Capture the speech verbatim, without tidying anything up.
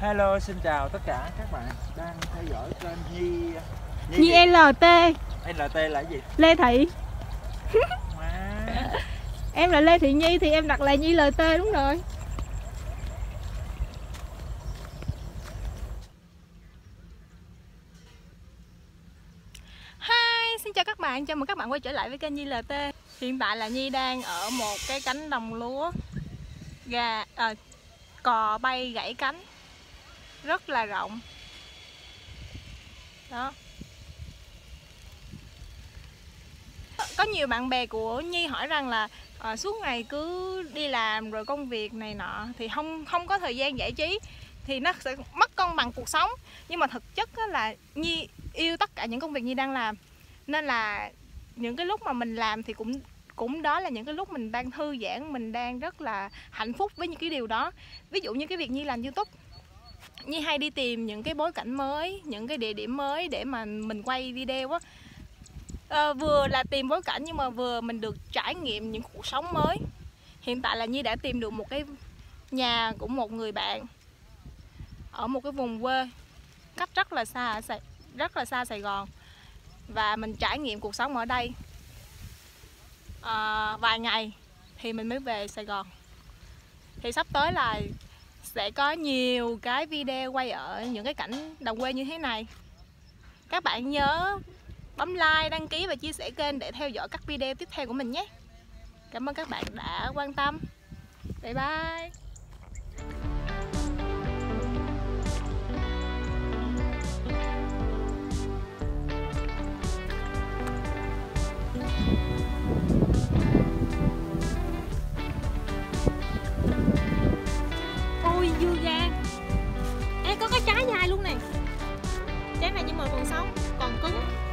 Hello, xin chào tất cả các bạn đang theo dõi kênh Nhi Nhi lờ tê. lờ tê là gì? Lê Thị. Em là Lê Thị Nhi thì em đặt là Nhi lờ tê, đúng rồi. Hi, xin chào các bạn, chào mừng các bạn quay trở lại với kênh Nhi lờ tê. Hiện tại là Nhi đang ở một cái cánh đồng lúa. Gà, à, cò bay gãy cánh rất là rộng đó. Có nhiều bạn bè của Nhi hỏi rằng là à, suốt ngày cứ đi làm rồi công việc này nọ thì không không có thời gian giải trí thì nó sẽ mất công bằng cuộc sống. Nhưng mà thực chất là Nhi yêu tất cả những công việc Nhi đang làm, nên là những cái lúc mà mình làm thì cũng cũng đó là những cái lúc mình đang thư giãn, mình đang rất là hạnh phúc với những cái điều đó. Ví dụ như cái việc Nhi làm YouTube, Nhi hay đi tìm những cái bối cảnh mới, những cái địa điểm mới để mà mình quay video á. À, vừa là tìm bối cảnh nhưng mà vừa mình được trải nghiệm những cuộc sống mới. Hiện tại là Nhi đã tìm được một cái nhà của một người bạn ở một cái vùng quê cách rất là xa, rất là xa Sài Gòn, và mình trải nghiệm cuộc sống ở đây à, vài ngày thì mình mới về Sài Gòn. Thì sắp tới là sẽ có nhiều cái video quay ở những cái cảnh đồng quê như thế này. Các bạn nhớ bấm like, đăng ký và chia sẻ kênh để theo dõi các video tiếp theo của mình nhé. Cảm ơn các bạn đã quan tâm. Bye bye. Ôi dưa gan. Ê, có cái trái dài luôn nè. Trái này nhưng mà còn sống, còn cứng.